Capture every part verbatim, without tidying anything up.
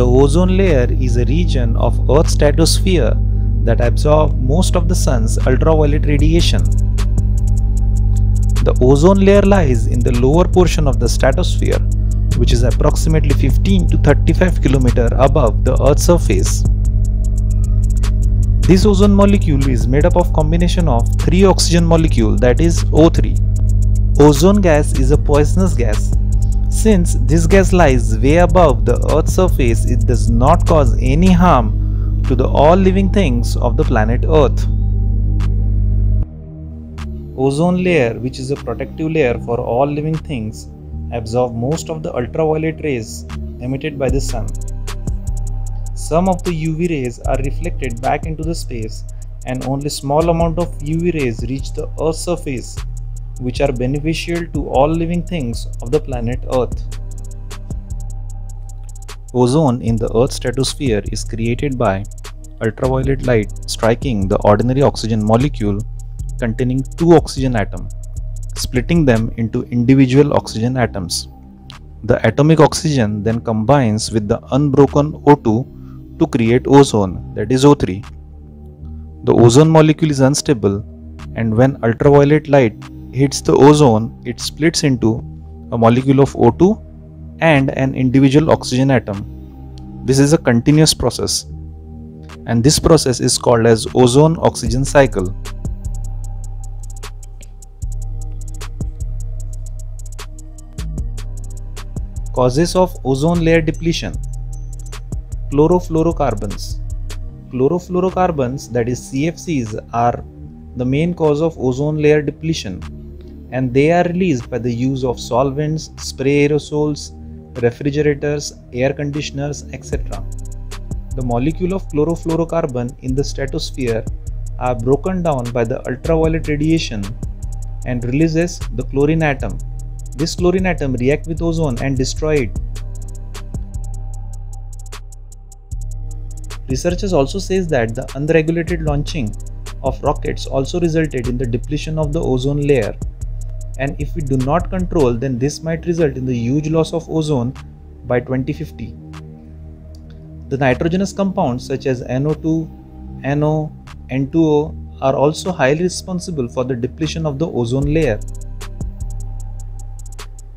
The ozone layer is a region of Earth's stratosphere that absorbs most of the sun's ultraviolet radiation. The ozone layer lies in the lower portion of the stratosphere, which is approximately fifteen to thirty-five kilometers above the Earth's surface. This ozone molecule is made up of combination of three oxygen molecule, that is O three. Ozone gas is a poisonous gas. Since this gas lies way above the Earth's surface, it does not cause any harm to the all living things of the planet Earth. Ozone layer, which is a protective layer for all living things, absorbs most of the ultraviolet rays emitted by the sun. Some of the U V rays are reflected back into the space, and only small amount of U V rays reach the Earth's surface, which are beneficial to all living things of the planet Earth. Ozone in the Earth's stratosphere is created by ultraviolet light striking the ordinary oxygen molecule containing two oxygen atoms, splitting them into individual oxygen atoms. The atomic oxygen then combines with the unbroken O two to create ozone, that is O three. The ozone molecule is unstable, and when ultraviolet light hits the ozone, it splits into a molecule of O two and an individual oxygen atom. This is a continuous process, and this process is called as ozone oxygen cycle. Causes of ozone layer depletion. Chlorofluorocarbons. Chlorofluorocarbons, that is C F Cs, are the main cause of ozone layer depletion, and they are released by the use of solvents, spray aerosols, refrigerators, air conditioners, et cetera. The molecule of chlorofluorocarbon in the stratosphere are broken down by the ultraviolet radiation and releases the chlorine atom. This chlorine atom reacts with ozone and destroys it. Researchers also says that the unregulated launching of rockets also resulted in the depletion of the ozone layer, and if we do not control, then this might result in the huge loss of ozone by twenty fifty. The nitrogenous compounds such as N O two, N O, N two O are also highly responsible for the depletion of the ozone layer.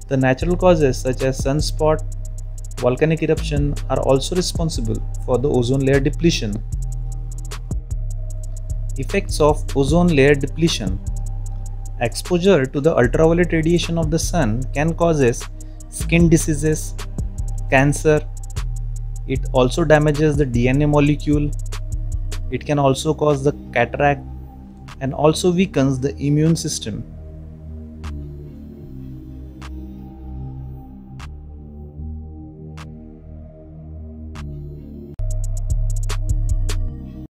The natural causes such as sunspot, volcanic eruption are also responsible for the ozone layer depletion. Effects of ozone layer depletion. Exposure to the ultraviolet radiation of the sun can cause skin diseases, cancer. It also damages the D N A molecule. It can also cause the cataract and also weakens the immune system.